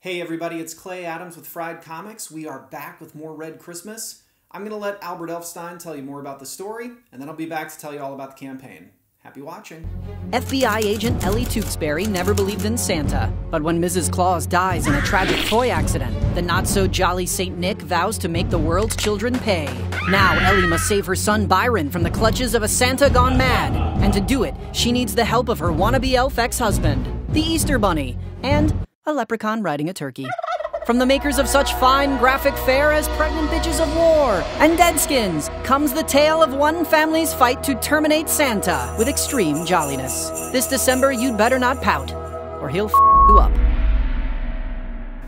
Hey everybody, it's Clay Adams with Fried Comics. We are back with more Red Christmas. I'm going to let Albert Elfstein tell you more about the story, and then I'll be back to tell you all about the campaign. Happy watching. FBI agent Ellie Tewksbury never believed in Santa, but when Mrs. Claus dies in a tragic toy accident, the not-so-jolly Saint Nick vows to make the world's children pay. Now Ellie must save her son Byron from the clutches of a Santa gone mad, and to do it, she needs the help of her wannabe elf ex-husband, the Easter Bunny, and a leprechaun riding a turkey. From the makers of such fine graphic fare as Pregnant Bitches of War and Deadskins comes the tale of one family's fight to terminate Santa with extreme jolliness. This December, you'd better not pout, or he'll f*** you up.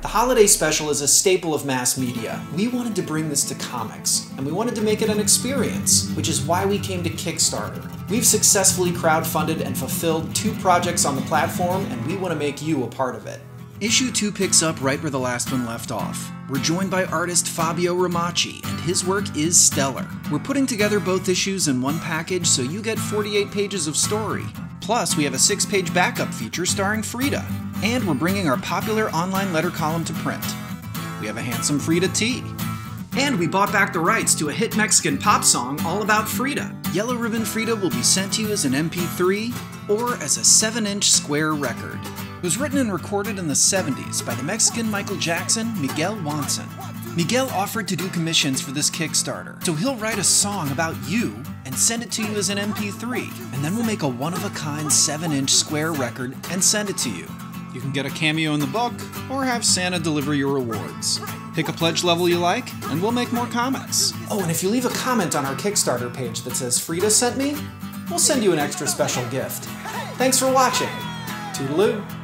The holiday special is a staple of mass media. We wanted to bring this to comics, and we wanted to make it an experience, which is why we came to Kickstarter. We've successfully crowdfunded and fulfilled 2 projects on the platform, and we want to make you a part of it. Issue 2 picks up right where the last one left off. We're joined by artist Fabio Ramacci, and his work is stellar. We're putting together both issues in one package, so you get 48 pages of story. Plus, we have a 6-page backup feature starring Frida. And we're bringing our popular online letter column to print. We have a handsome Frida tee. And we bought back the rights to a hit Mexican pop song all about Frida. Yellow Ribbon Frida will be sent to you as an MP3 or as a 7-inch square record. It was written and recorded in the 70s by the Mexican Michael Jackson, Miguel Watson. Miguel offered to do commissions for this Kickstarter, so he'll write a song about you and send it to you as an MP3, and then we'll make a one-of-a-kind 7-inch square record and send it to you. You can get a cameo in the book, or have Santa deliver your rewards. Pick a pledge level you like, and we'll make more comics. Oh, and if you leave a comment on our Kickstarter page that says Frida sent me, we'll send you an extra special gift. Thanks for watching. Toodaloo.